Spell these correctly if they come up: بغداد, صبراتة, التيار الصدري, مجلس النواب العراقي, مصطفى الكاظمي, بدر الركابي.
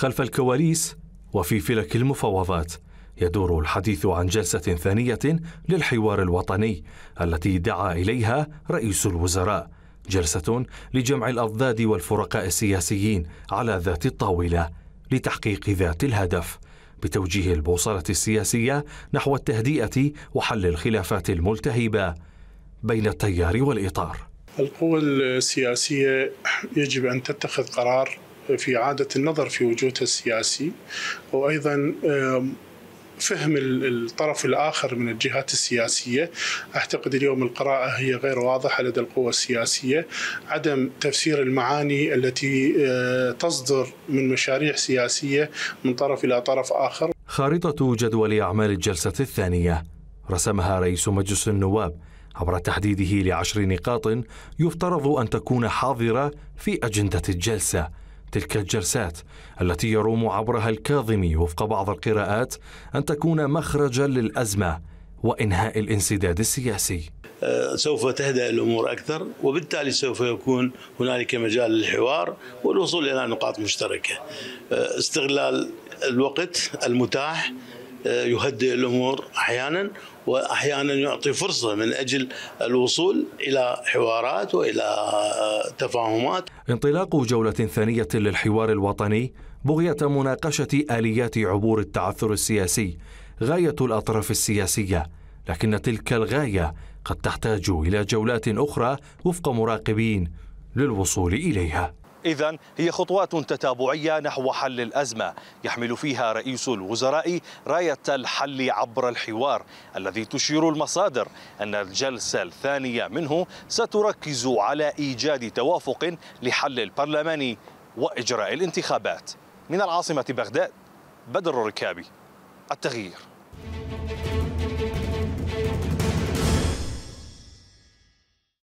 خلف الكواليس وفي فلك المفاوضات يدور الحديث عن جلسة ثانية للحوار الوطني التي دعا إليها رئيس الوزراء، جلسة لجمع الأضداد والفرقاء السياسيين على ذات الطاولة لتحقيق ذات الهدف بتوجيه البوصلة السياسية نحو التهدئة وحل الخلافات الملتهبة بين التيار والإطار. القوى السياسية يجب أن تتخذ قرار في إعادة النظر في وجودها السياسي، وأيضا فهم الطرف الآخر من الجهات السياسية. أعتقد اليوم القراءة هي غير واضحة لدى القوى السياسية، عدم تفسير المعاني التي تصدر من مشاريع سياسية من طرف إلى طرف آخر. خارطة جدول أعمال الجلسة الثانية رسمها رئيس مجلس النواب عبر تحديده ل10 نقاط يفترض أن تكون حاضرة في أجندة الجلسة، تلك الجلسات التي يروم عبرها الكاظمي وفق بعض القراءات أن تكون مخرجا للأزمة وإنهاء الانسداد السياسي. سوف تهدأ الأمور أكثر، وبالتالي سوف يكون هنالك مجال للحوار والوصول إلى نقاط مشتركة. استغلال الوقت المتاح يهدئ الأمور أحيانا، وأحيانا يعطي فرصة من أجل الوصول إلى حوارات وإلى تفاهمات. انطلاق جولة ثانية للحوار الوطني بغية مناقشة آليات عبور التعثر السياسي غاية الأطراف السياسية، لكن تلك الغاية قد تحتاج إلى جولات أخرى وفق مراقبين للوصول إليها. إذن هي خطوات تتابعية نحو حل الأزمة يحمل فيها رئيس الوزراء راية الحل عبر الحوار، الذي تشير المصادر أن الجلسة الثانية منه ستركز على إيجاد توافق لحل البرلماني وإجراء الانتخابات. من العاصمة بغداد، بدر الركابي، التغيير.